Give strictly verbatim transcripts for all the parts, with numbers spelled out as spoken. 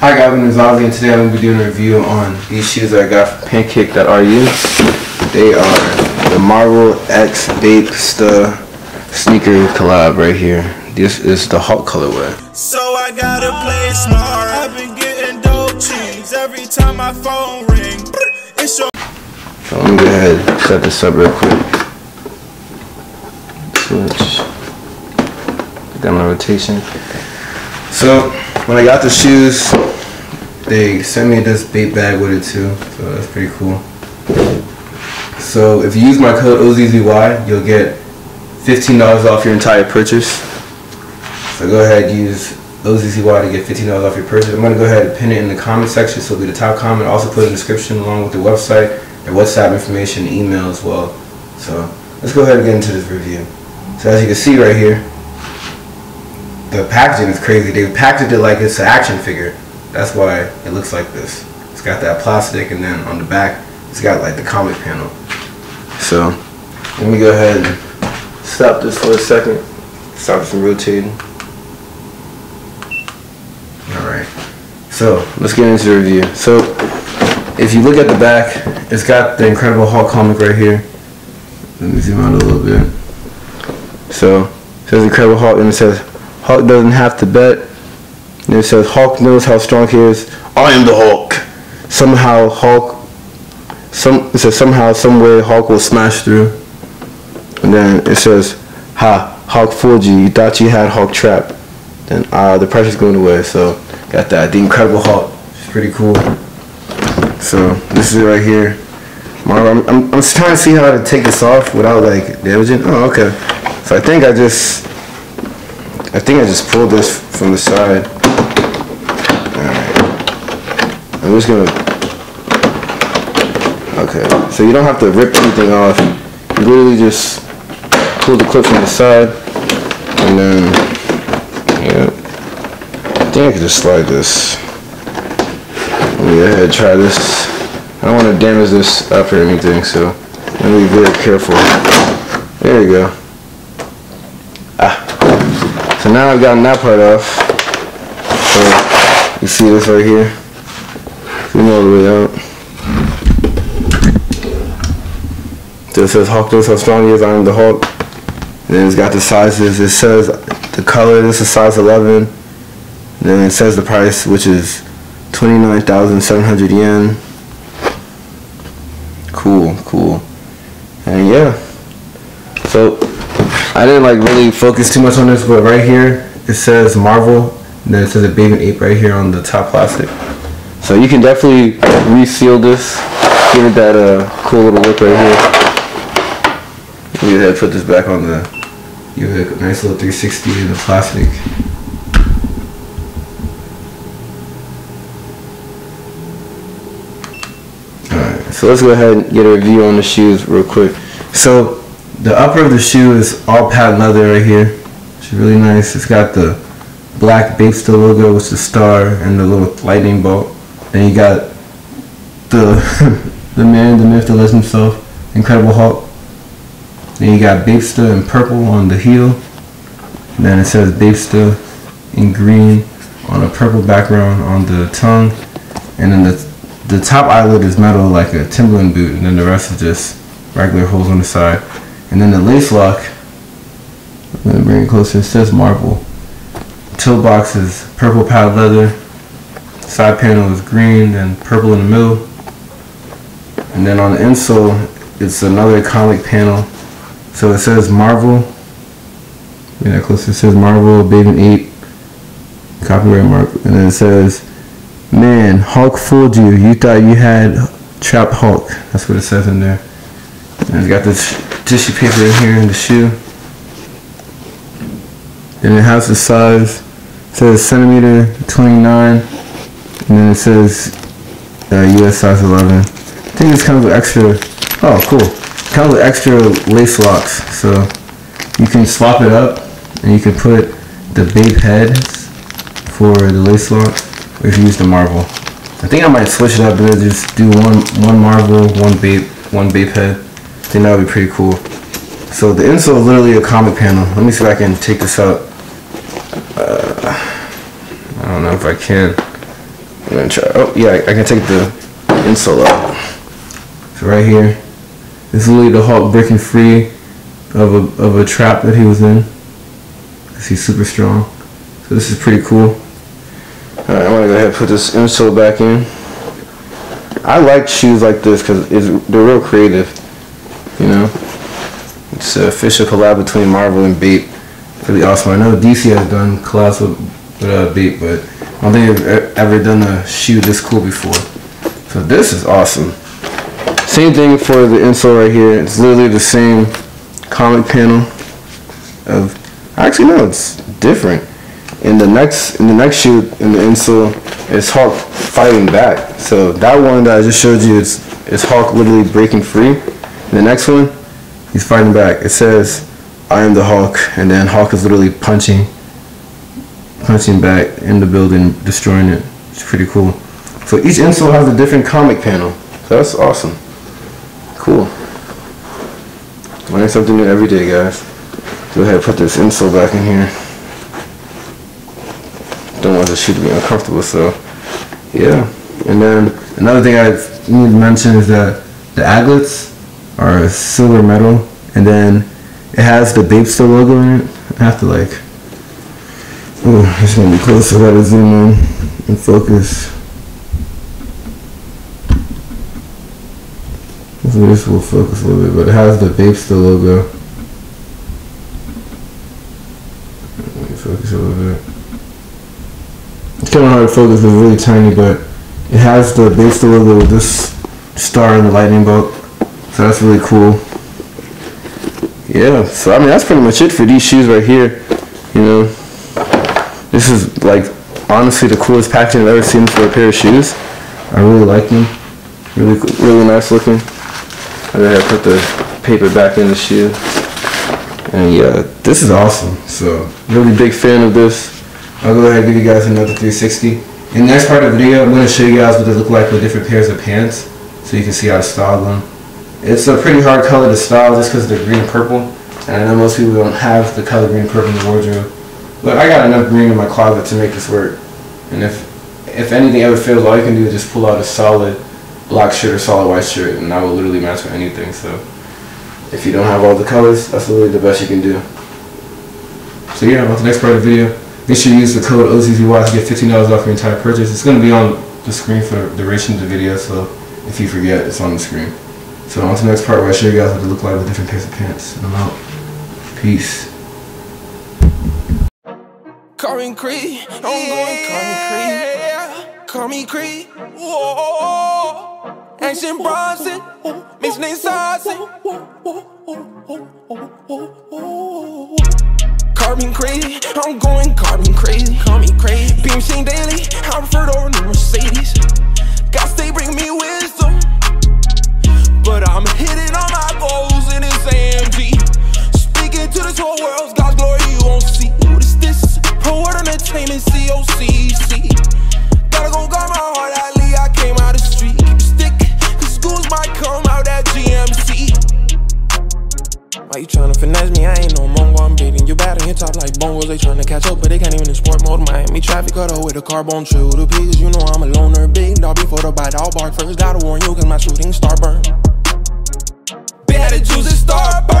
Hi guys, my name is OZZY and today I'm going to be doing a review on these shoes that I got from Pancake dot R U. They are the Marvel X Bape Sta sneaker collab right here. This is the Hulk colorway. So I gotta play smart. I've been getting dope cheese every time my phone ring. It's your so let me go ahead and set this up real quick. Switch. Get that on rotation. So when I got the shoes, they sent me this Bape bag with it too, so that's pretty cool. So if you use my code O Z Z Y, you'll get fifteen dollars off your entire purchase. So go ahead and use O Z Z Y to get fifteen dollars off your purchase. I'm going to go ahead and pin it in the comment section, so it'll be the top comment. Also put in the description along with the website, their WhatsApp information, email as well. So let's go ahead and get into this review. So as you can see right here, the packaging is crazy. They packaged it like it's an action figure. That's why it looks like this. It's got that plastic, and then on the back, it's got like the comic panel. So let me go ahead and stop this for a second. Stop this from rotating. Alright. So let's get into the review. So if you look at the back, it's got the Incredible Hulk comic right here. Let me zoom out a little bit. So it says Incredible Hulk, and it says Hulk doesn't have to bet. And it says Hulk knows how strong he is. I am the Hulk. Somehow Hulk, some it says somehow, some way Hulk will smash through. And then it says, ha, Hulk fooled you. You thought you had Hulk trapped. Then uh, the pressure's going away. So got that. The Incredible Hulk. It's pretty cool. So this is it right here. I'm, I'm, I'm trying to see how to take this off without like damaging. Oh, okay. So I think I just. I think I just pulled this from the side. Alright. I'm just gonna. Okay. So you don't have to rip anything off. You literally just pull the clip from the side. And then. Yeah. I think I can just slide this. Let me go ahead and try this. I don't want to damage this up or anything, so I'm gonna be very careful. There you go. So now I've gotten that part off. So you see this right here. Zoom all the way out. So it says Hulk knows how strong he is. I am the Hulk. And then it's got the sizes. It says the color. This is size eleven. And then it says the price, which is twenty-nine thousand seven hundred yen. Cool, cool. And yeah. So. I didn't like really focus too much on this, but right here it says Marvel, and then it says a baby ape right here on the top plastic. So you can definitely reseal this, give it that uh, cool little look right here. You had to put this back on the, give it a nice little three sixty in the plastic. Alright, so let's go ahead and get a review on the shoes real quick. So the upper of the shoe is all patent leather right here, which is really nice. It's got the black Bapesta logo with the star and the little lightning bolt. Then you got the the man, the myth, the legend himself, Incredible Hulk. Then you got Bapesta in purple on the heel. And then it says Bapesta in green on a purple background on the tongue. And then the, the top eyelid is metal like a Timberland boot, and then the rest is just regular holes on the side. And then the lace lock, I'm going to bring it closer, it says Marvel. Toe box is purple patent leather. Side panel is green, then purple in the middle. And then on the insole, it's another comic panel. So it says Marvel. Bring that closer, it says Marvel, Baby Ape, copyright mark. And then it says, man, Hulk fooled you. You thought you had trapped Hulk. That's what it says in there. And it's got this tissue paper in here in the shoe. Then it has the size. It says centimeter twenty-nine. And then it says uh, U S size eleven. I think it's kind of an extra, oh cool, kind of an extra lace locks. So you can swap it up and you can put the Bape heads for the lace locks, or if you use the Marvel. I think I might switch it up and just do one, one Marvel, one Bape, one Bape head. I think that would be pretty cool. So the insole is literally a comic panel. Let me see if I can take this out. Uh, I don't know if I can. I'm gonna try. Oh yeah, I can take the insole out. So right here, this is literally the Hulk breaking free of a of a trap that he was in. Cause he's super strong. So this is pretty cool. All right, I'm gonna go ahead and put this insole back in. I like shoes like this because they're real creative, you know. It's a official collab between Marvel and Bape. Really awesome. I know D C has done collabs with, with uh, Bape, but I don't think they've ever done a shoe this cool before. So this is awesome. Same thing for the insole right here. It's literally the same comic panel. Of actually no, it's different. In the next in the next shoe in the insole, it's Hulk fighting back. So that one that I just showed you, it's it's Hulk literally breaking free. And the next one, he's fighting back. It says, "I am the Hulk," and then Hulk is literally punching, punching back in the building, destroying it. It's pretty cool. So each insole has a different comic panel. So that's awesome. Cool. Learning something new every day, guys. Go ahead and put this insole back in here. Don't want the shoe to be uncomfortable, so yeah. And then another thing I need to mention is that the aglets are silver metal, and then it has the Bapesta logo in it. I have to like, ooh, it's gonna be close, so I gotta zoom in and focus. Hopefully this will focus a little bit, but it has the Bapesta logo. Let me focus a little bit. It's kind of hard to focus, it's really tiny, but it has the Bapesta logo with this star and the lightning bolt. So that's really cool. Yeah, so I mean that's pretty much it for these shoes right here. You know, this is like honestly the coolest packaging I've ever seen for a pair of shoes. I really like them. Really, really nice looking. I gotta put the paper back in the shoe. And yeah, this is awesome. So really big fan of this. I'll go ahead and give you guys another three sixty. In the next part of the video, I'm gonna show you guys what they look like with different pairs of pants, so you can see how to style them. It's a pretty hard color to style just because they're green and purple, and I know most people don't have the color green and purple in the wardrobe, but I got enough green in my closet to make this work. And if if anything ever fails, all you can do is just pull out a solid black shirt or solid white shirt, and that will literally match with anything. So if you don't have all the colors, that's literally the best you can do. So yeah, about the next part of the video, make sure you use the code O Z Z Y to get fifteen dollars off your entire purchase. It's going to be on the screen for the duration of the video, so if you forget, it's on the screen. So on to the next part where I show you guys what they look like with different pairs of pants. And I'm out. Peace. Coming Cree, I'm going Coming Cree. Coming Cree, whoa. Action Bronson, mixed name Sazin. Coming Cree, I'm going Coming Cree. Coming Cree, Beam Sheen Daily, I prefer to own the Mercedes. God stay bring me wisdom. But I'm hitting all my goals in this A M G. Speaking to this whole world, God's glory you won't see. What is this? Pro Word Entertainment, C O C C. Gotta go guard my heart, I leave, I came out the street. Keep stick, cause schools might come out at G M C. Why you tryna finesse me? I ain't no mongo, I'm beating you bad on your top like bongos. They tryna catch up, but they can't even in sport mode. Miami traffic cut up with a carbon trail to peas. You know I'm a loner, big dog before the bite, I'll bark first. Gotta warn you, cause my shooting star burn.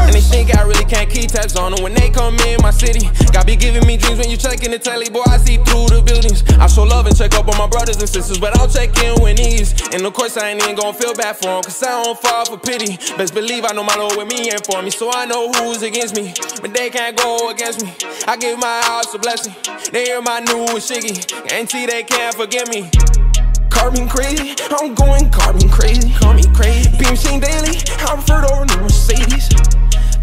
And they think I really can't keep tabs on them when they come in my city. God be giving me dreams when you checking the telly, boy, I see through the buildings. I show love and check up on my brothers and sisters, but I'll check in when these. And of course I ain't even gonna feel bad for them, cause I don't fall for pity. Best believe I know my Lord with me and for me, so I know who's against me. But they can't go against me, I give my house a blessing. They hear my new shiggy, guarantee they can't forget me. Carbon crazy, I'm going carbon crazy. Call me crazy, Beam Sheen Daily, I prefer to own the Mercedes.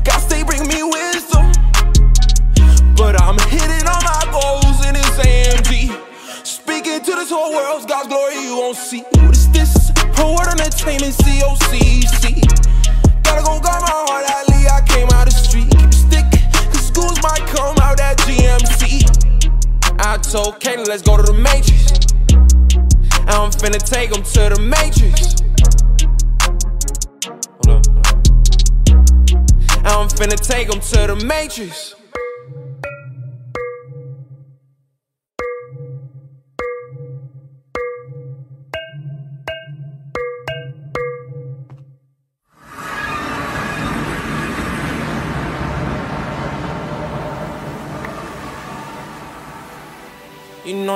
God stay bring me wisdom. But I'm hitting all my goals in this A M G. Speaking to this whole world, God's glory you won't see. What is this? Pro Word Entertainment, C O C C. Gotta go guard my heart, I leave, I came out the street. Keep stick, cause schools might come out at G M C. I told Kayla, let's go to the Matrix. I'm finna take them to the Matrix. Hold up, hold up. I'm finna take them to the Matrix.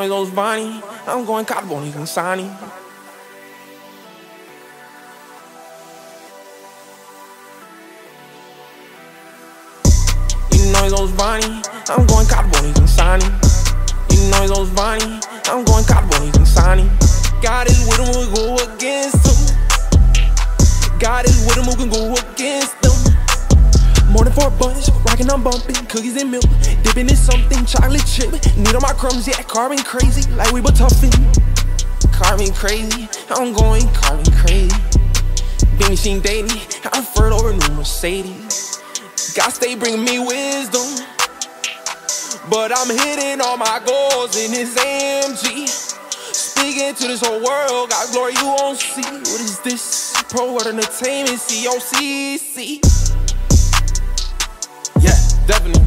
on those Bonnie. I'm going Carboni Consani. Eating on those Bonnie. I'm going Carboni Consani. Eating on those Bonnie. I'm going Carboni Consani. God is with him, we go against him. God is with him, we can go against them. Morning for a bunch, rockin' I'm bumpin', cookies and milk, dippin' in something, chocolate chip. Need all my crumbs, yeah, carvin' crazy, like we batuffin'. Carvin' crazy, I'm going carvin' crazy. Big machine dating, I'm furred over new Mercedes. God stay bringin' me wisdom, but I'm hitting all my goals in this A M G. Speaking to this whole world, God glory you won't see. What is this? Pro Word Entertainment, C O C C. Definitely.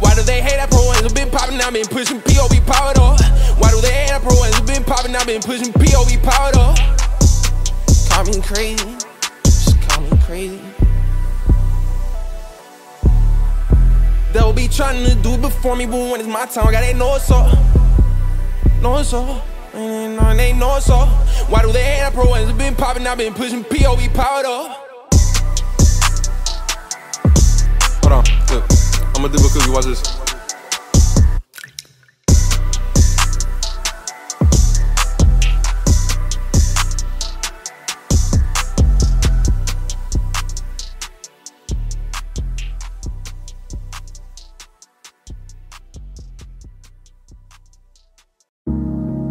Why do they hate that pro ends? I've been popping, I've been pushing P O B powered up. Why do they hate that pro ends? I've been popping, I've been pushing P O B powered up. Call me crazy, just call me crazy. They'll be trying to do it before me, but when it's my time, God, they know it's all. Know it's all. And they know it's all. Why do they hate that pro ends? I've been popping, I've been pushing P O B powered up. Hold on, look. I'm gonna do a cookie, watch this.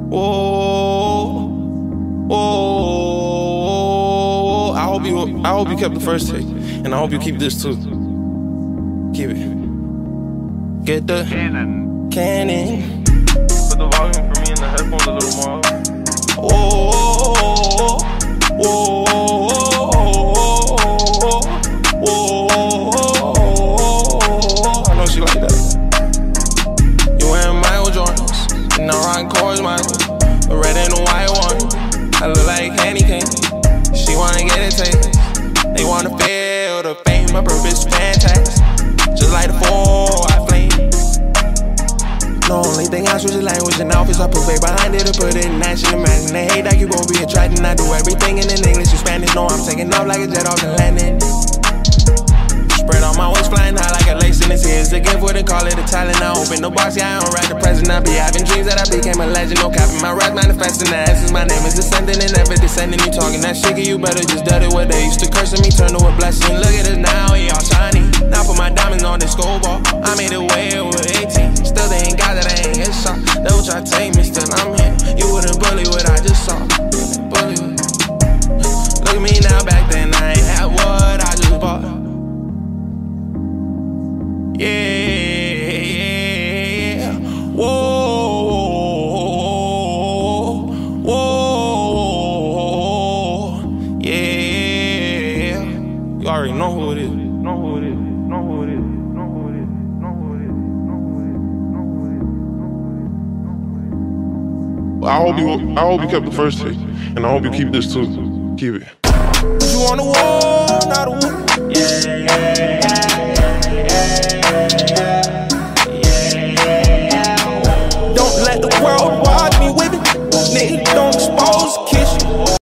Whoa, whoa, whoa. I hope you, I hope you kept the first take, and I hope you keep this too. Keep it. Get the cannon. Cannon. Put the volume for me in the headphones a little more. Whoa, whoa, whoa, whoa, whoa, whoa. I know she like that. You wearing Michael Jordans, and I rock Coors Michael, a red and a white one. I look like candy cane. She wanna get it taken. They wanna feel the fame. My purpose fantastic, just like the four. The only thing I switch is language and outfits. I put fake behind it to put it in action. Imagine they hate that you gon' be attracting. I do everything in English and Spanish. No, I'm taking off like a jet off the landing. Spread all my wings, flying high like a lace in his ears. They give what they call it a talent. I open the box, yeah, I unwrap the present. I be having dreams that I became a legend. No capping my rap, manifesting the essence. My name is descending and never descending. You talking that shit, you better just dead it. What they used to curse me, turn to a blessing. Look at us now, we all shiny. Now I put my diamonds on this gold ball. I made it way over eighteen. Still they ain't got it, I ain't get shot. They would try to take me, still I'm here. You wouldn't bully what I just saw. Bully. Look at me now, back then I ain't had what I just bought. Yeah, yeah, yeah. Whoa, whoa, whoa, yeah. You already know who it is. I hope you, I hope you kept the first take, and I hope you keep this too. Keep it. You on the wall, not a wall. Yeah, yeah, yeah, yeah, yeah, yeah.